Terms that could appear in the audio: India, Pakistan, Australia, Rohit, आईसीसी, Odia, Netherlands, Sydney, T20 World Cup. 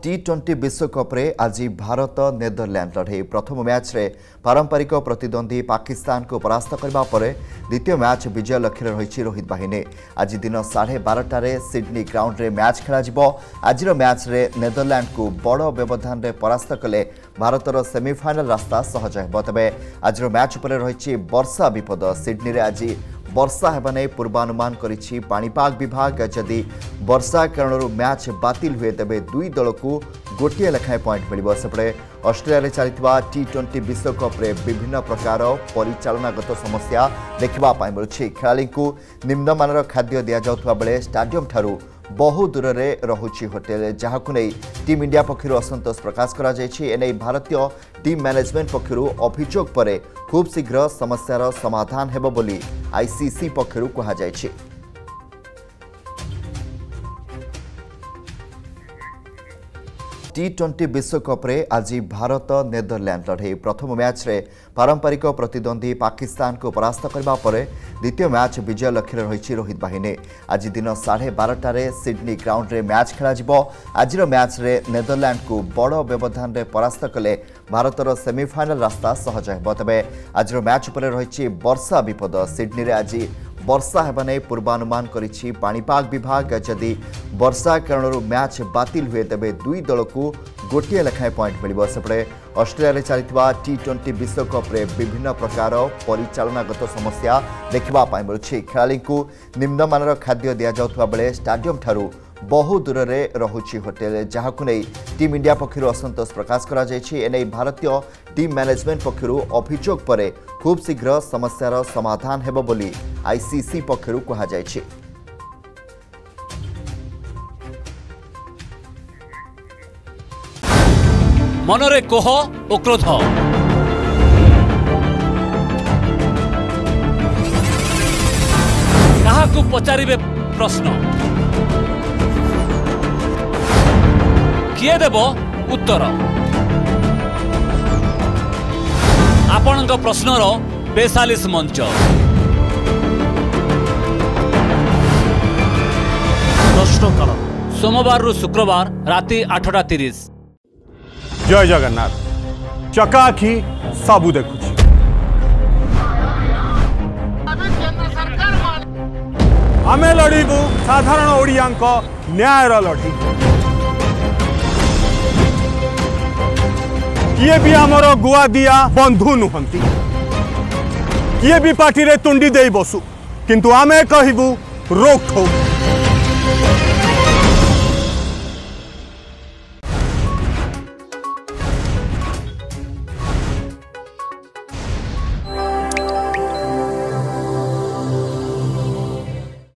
T20 विश्वकप आज Bharat Netherland लड़े प्रथम मैच रे पारंपरिक प्रतिद्वंदी पाकिस्तान को परास्त करबा परे द्वितीय मैच विजय लक्ष्य रही रोहित बाहिनी आज दिन 12:30 सिडनी ग्राउंड रे मैच खेल आज मैच रे नेदरलैंड को बड़ व्यवधान रे परास्त कले भारतर सेमिफाइनल रास्ता सहज हो तबे आज मैच पर रही वर्षा विपद सिडनी रे आज वर्षा होने पूर्वानुमान करिछि पाणीपाग विभाग। जदि वर्षा कारण मैच बातिल हुए तेज दुई दल को गोटे लेखाएं पॉइंट मिल सेपटे ऑस्ट्रेलिया चलता T20 विश्वकप विभिन्न प्रकार परिचालनागत समस्या देखा मिलूँ। खेलाड़ी को निम्नमानर खाद्य दि जाता बेले स्टाडियम ठारू बहु दूर रे रहुछि होटेल जहाकु नै टीम इंडिया पक्षर असंतोष प्रकाश करा जायछि। एनै भारतीय टीम मैनेजमेंट पक्षर अभियोग परे खूब शीघ्र समस्यार समाधान हेबो बोली आईसीसी पक्षर कहा जायछि। T20 विश्वकप आज भारत नेदरलैंड लड़े प्रथम मैच रे पारंपरिक प्रतिद्वंदी पाकिस्तान को परास्त करबा परे द्वितीय मैच विजय लक्ष्य रही रोहित बाहिनी आज दिन 12:30 सिडनी ग्राउंड रे मैच खेल आज मैच रे नेदरलैंड को बड़ व्यवधान रे परास्त कले भारतर सेमिफाइनल रास्ता सहज हो तबे आज मैच पर रही वर्षा विपद सिडनी रे आज वर्षा होने पूर्वानुमान करिछि पाणीपाग विभाग। जदि वर्षा कारण मैच बातिल हुए तेज दुई दल को गोटे लेखाएं पॉइंट मिल सेपटे ऑस्ट्रेलिया चलता T20 विश्वकप विभिन्न प्रकार परिचालनागत समस्या देखा मिलूँ। खेलाड़ी को निम्नमानर खाद्य दि जाता बेले स्टाडियम ठारू बहु दूर रे रहुछि होटेल जहाकु नै टीम इंडिया पक्षर असंतोष प्रकाश करा जायछि। एनै भारतीय टीम मैनेजमेंट पक्षर अभियोग परे खूब शीघ्र समस्यार समाधान हेबो बोली आईसीसी पक्षर कहा जायछि। मनरे कोह ओ क्रोध काहाकु पचारिबे प्रश्न किए देव उत्तर आपण प्रश्नर 42 मंच प्रश्नकाल सोमवार रु शुक्रवार राति 8:30। जय जगन्नाथ चकाखी सबू देखु आमे लड़ू साधारण ओडिया न्यायर लड़ी ये भी आमर गुआ दिया बंधु नुहंती ये भी पार्टी रे तुंडी दे बसु किंतु आमे कहबू रोक ठोक।